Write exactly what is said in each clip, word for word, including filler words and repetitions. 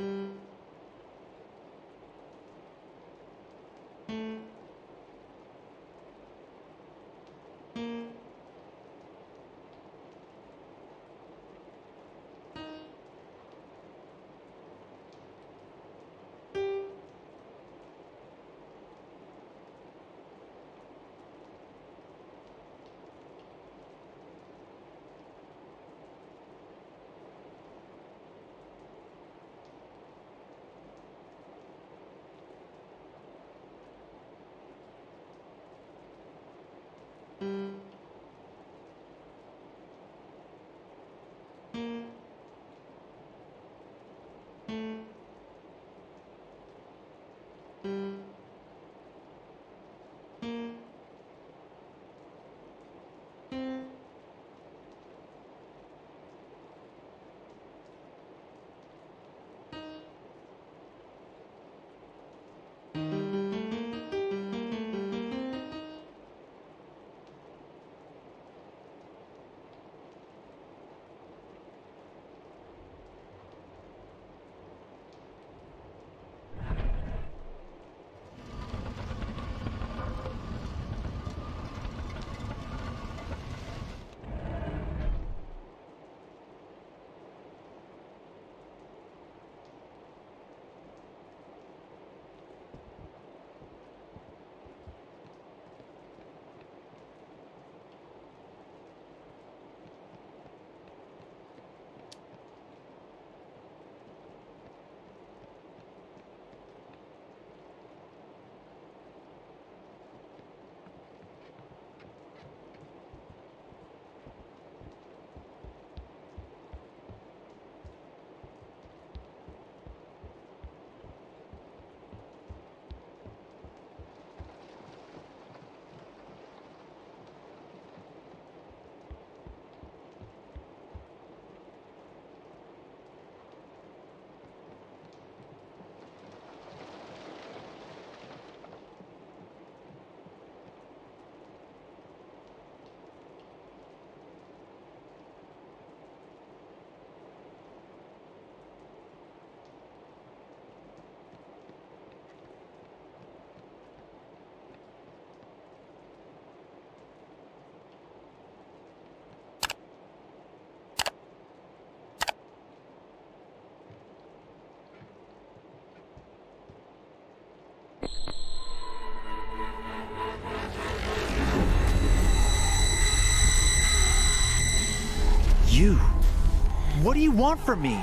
You. What do you want from me?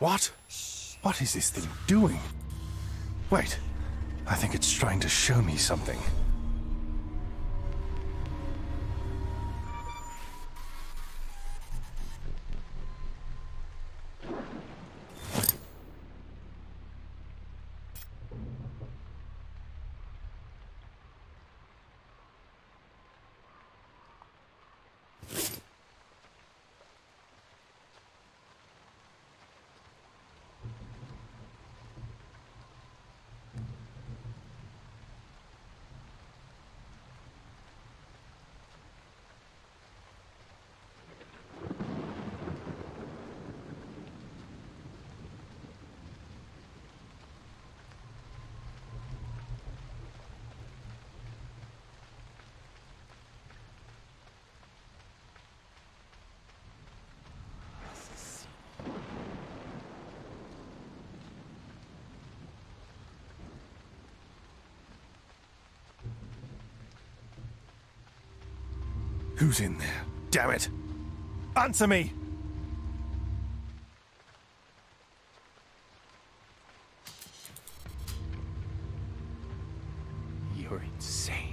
What? What is this thing doing? Wait, I think it's trying to show me something. Who's in there? Damn it! Answer me! You're insane.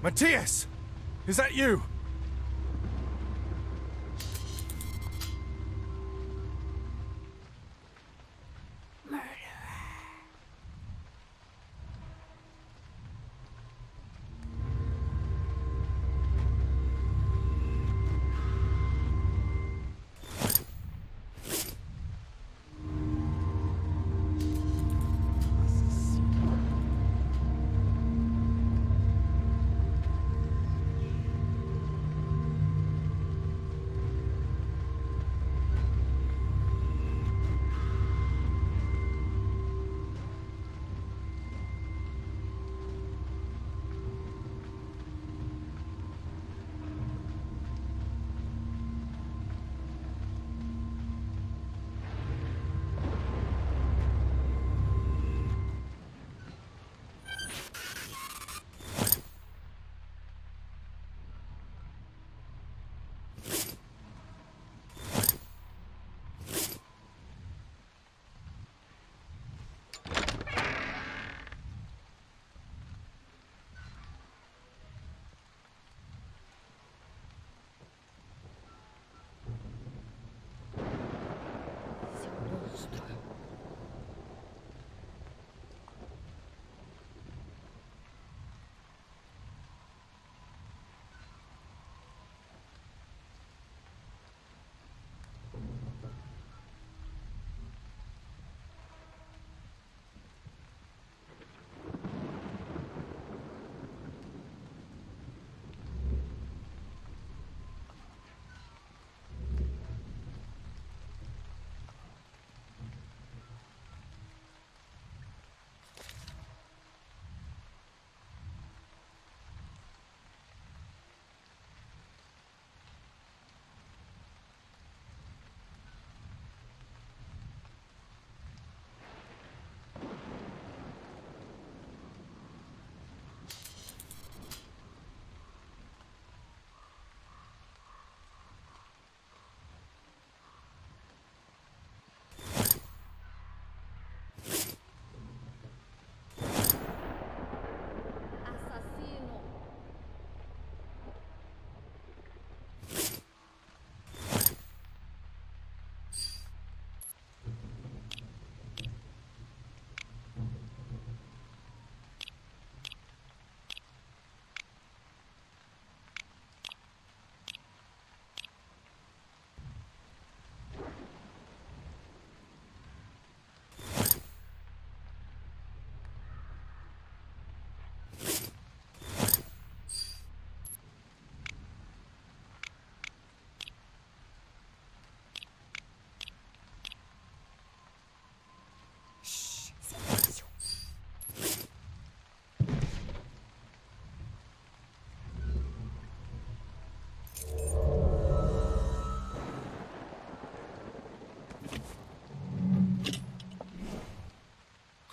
Matthias! Is that you? Murderer.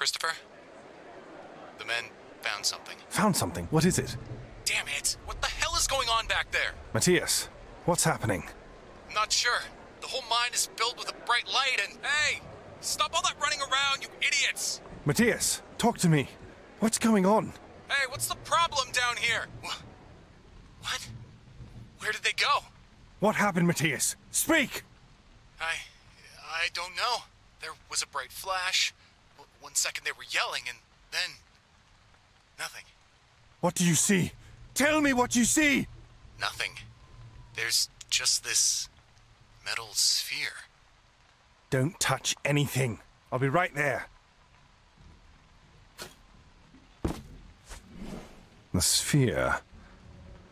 Christopher? The men found something. Found something? What is it? Damn it! What the hell is going on back there? Matthias, what's happening? I'm not sure. The whole mine is filled with a bright light and... Hey! Stop all that running around, you idiots! Matthias, talk to me. What's going on? Hey, what's the problem down here? What? Where did they go? What happened, Matthias? Speak! I... I don't know. There was a bright flash. One second they were yelling, and then... nothing. What do you see? Tell me what you see! Nothing. There's just this... metal sphere. Don't touch anything. I'll be right there. The sphere...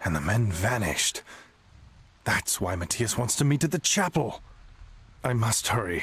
and the men vanished. That's why Matthias wants to meet at the chapel. I must hurry.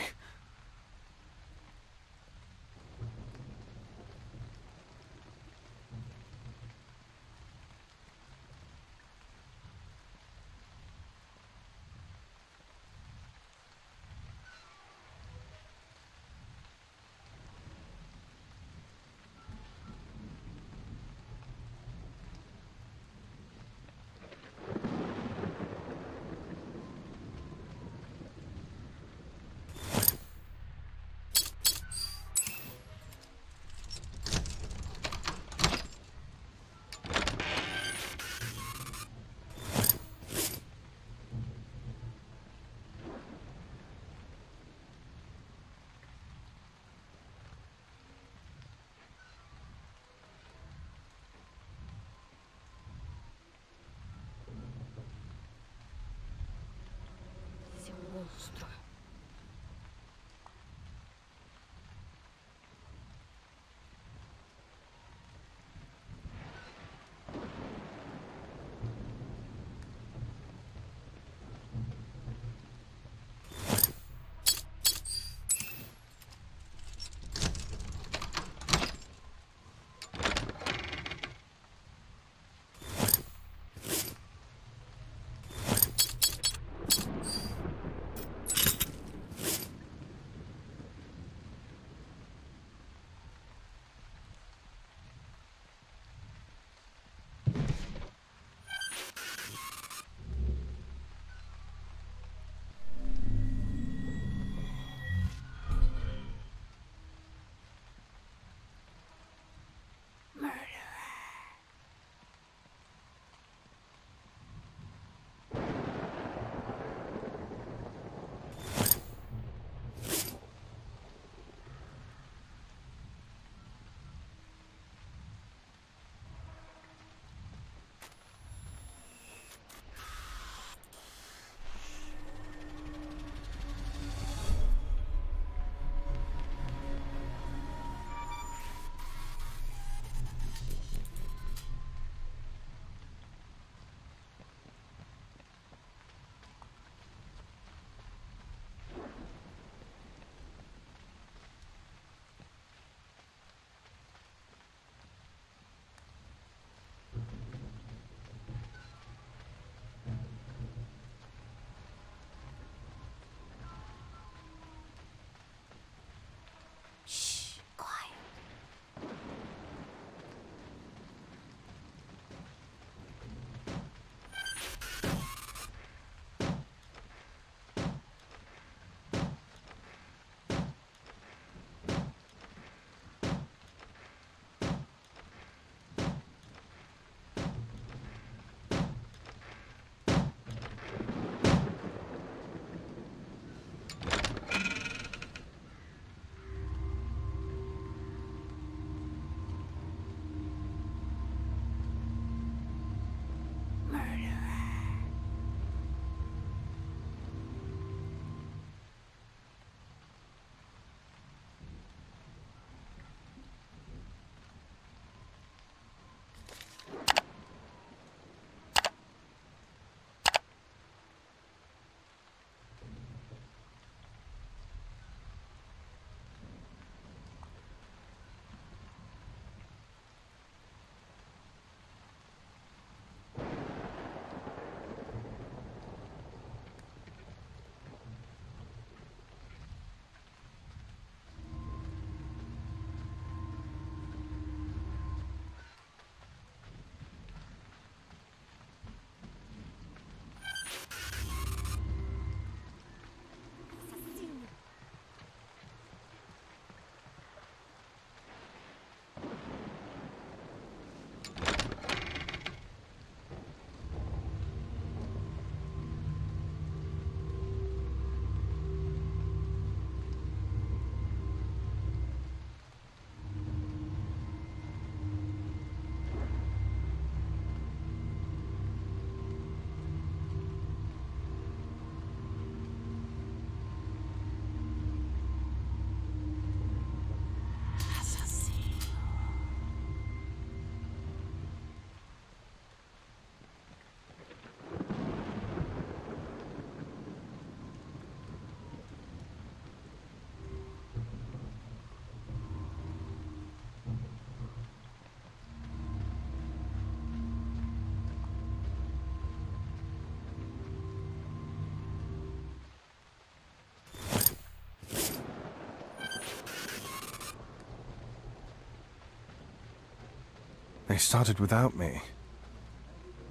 They started without me.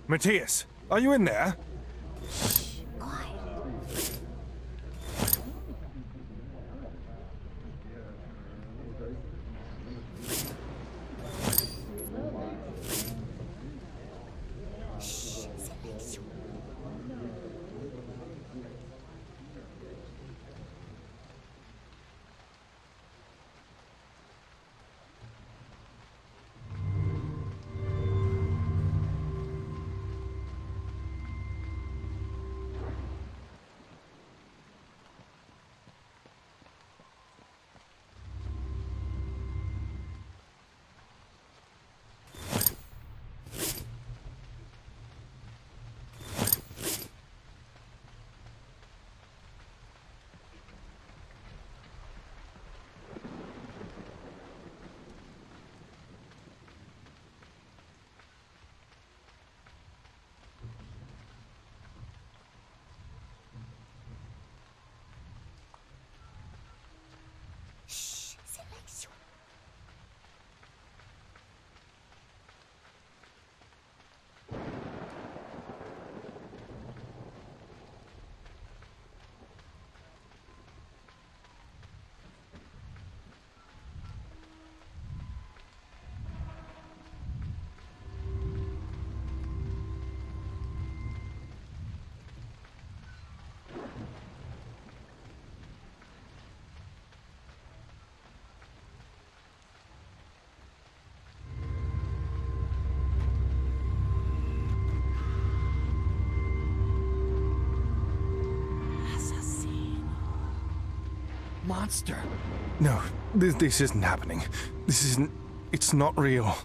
Matthias, are you in there? Monster. No, this, this isn't happening. This isn't... It's not real.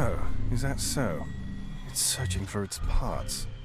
Oh, is that so? It's searching for its parts.